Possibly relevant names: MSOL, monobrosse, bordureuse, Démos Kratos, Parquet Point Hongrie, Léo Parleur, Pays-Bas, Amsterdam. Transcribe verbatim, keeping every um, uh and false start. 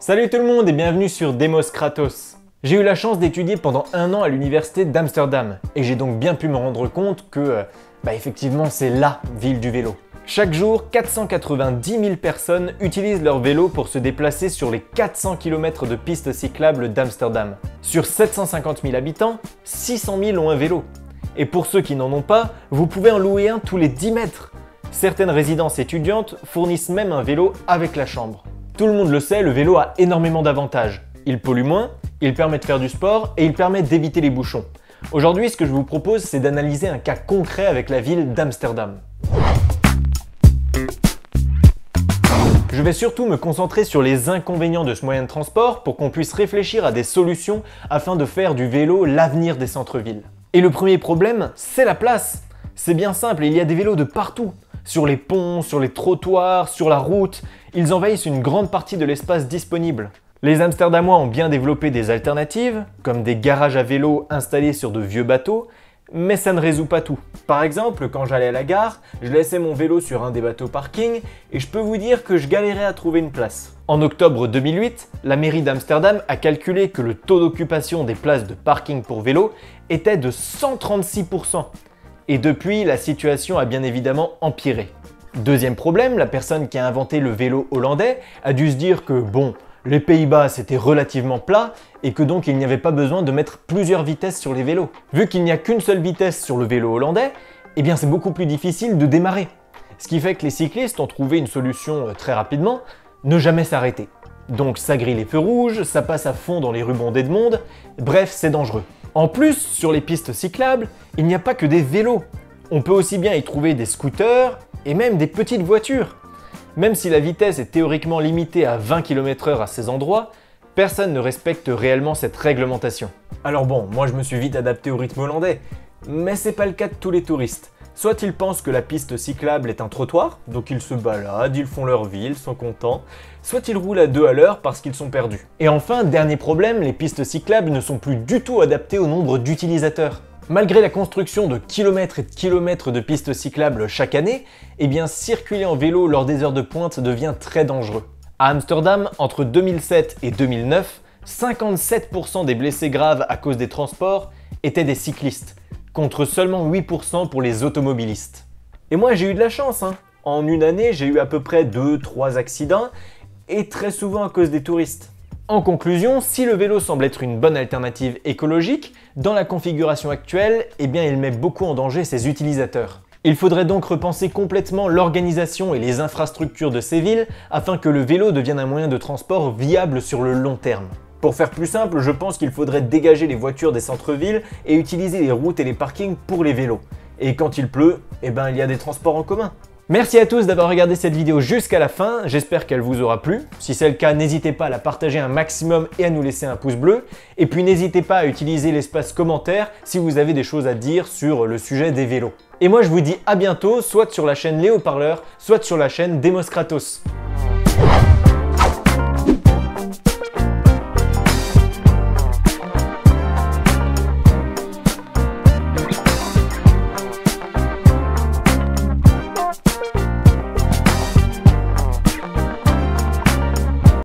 Salut tout le monde et bienvenue sur Démos Kratos. J'ai eu la chance d'étudier pendant un an à l'université d'Amsterdam et j'ai donc bien pu me rendre compte que, euh, bah effectivement, c'est LA ville du vélo. Chaque jour, quatre cent quatre-vingt-dix mille personnes utilisent leur vélo pour se déplacer sur les quatre cents kilomètres de pistes cyclables d'Amsterdam. Sur sept cent cinquante mille habitants, six cent mille ont un vélo. Et pour ceux qui n'en ont pas, vous pouvez en louer un tous les dix mètres. Certaines résidences étudiantes fournissent même un vélo avec la chambre. Tout le monde le sait, le vélo a énormément d'avantages. Il pollue moins, il permet de faire du sport et il permet d'éviter les bouchons. Aujourd'hui, ce que je vous propose, c'est d'analyser un cas concret avec la ville d'Amsterdam. Je vais surtout me concentrer sur les inconvénients de ce moyen de transport pour qu'on puisse réfléchir à des solutions afin de faire du vélo l'avenir des centres-villes. Et le premier problème, c'est la place. C'est bien simple, il y a des vélos de partout. Sur les ponts, sur les trottoirs, sur la route, ils envahissent une grande partie de l'espace disponible. Les Amsterdamois ont bien développé des alternatives, comme des garages à vélos installés sur de vieux bateaux, mais ça ne résout pas tout. Par exemple, quand j'allais à la gare, je laissais mon vélo sur un des bateaux parking et je peux vous dire que je galérais à trouver une place. En octobre deux mille huit, la mairie d'Amsterdam a calculé que le taux d'occupation des places de parking pour vélos était de cent trente-six pour cent. Et depuis, la situation a bien évidemment empiré. Deuxième problème, la personne qui a inventé le vélo hollandais a dû se dire que bon, les Pays-Bas c'était relativement plat et que donc il n'y avait pas besoin de mettre plusieurs vitesses sur les vélos. Vu qu'il n'y a qu'une seule vitesse sur le vélo hollandais, eh bien c'est beaucoup plus difficile de démarrer. Ce qui fait que les cyclistes ont trouvé une solution très rapidement, ne jamais s'arrêter. Donc ça grille les feux rouges, ça passe à fond dans les rubans d'Edmond, bref c'est dangereux. En plus, sur les pistes cyclables, il n'y a pas que des vélos. On peut aussi bien y trouver des scooters et même des petites voitures. Même si la vitesse est théoriquement limitée à vingt kilomètres heure à ces endroits, personne ne respecte réellement cette réglementation. Alors bon, moi je me suis vite adapté au rythme hollandais, mais c'est pas le cas de tous les touristes. Soit ils pensent que la piste cyclable est un trottoir, donc ils se baladent, ils font leur ville, sont contents, soit ils roulent à deux à l'heure parce qu'ils sont perdus. Et enfin, dernier problème, les pistes cyclables ne sont plus du tout adaptées au nombre d'utilisateurs. Malgré la construction de kilomètres et de kilomètres de pistes cyclables chaque année, eh bien circuler en vélo lors des heures de pointe devient très dangereux. À Amsterdam, entre deux mille sept et deux mille neuf, cinquante-sept pour cent des blessés graves à cause des transports étaient des cyclistes, contre seulement huit pour cent pour les automobilistes. Et moi j'ai eu de la chance, hein. En une année j'ai eu à peu près deux trois accidents, et très souvent à cause des touristes. En conclusion, si le vélo semble être une bonne alternative écologique, dans la configuration actuelle, eh bien il met beaucoup en danger ses utilisateurs. Il faudrait donc repenser complètement l'organisation et les infrastructures de ces villes afin que le vélo devienne un moyen de transport viable sur le long terme. Pour faire plus simple, je pense qu'il faudrait dégager les voitures des centres-villes et utiliser les routes et les parkings pour les vélos. Et quand il pleut, eh ben, il y a des transports en commun. Merci à tous d'avoir regardé cette vidéo jusqu'à la fin, j'espère qu'elle vous aura plu. Si c'est le cas, n'hésitez pas à la partager un maximum et à nous laisser un pouce bleu. Et puis n'hésitez pas à utiliser l'espace commentaire si vous avez des choses à dire sur le sujet des vélos. Et moi je vous dis à bientôt, soit sur la chaîne Léo Parleur, soit sur la chaîne Démos Kratos.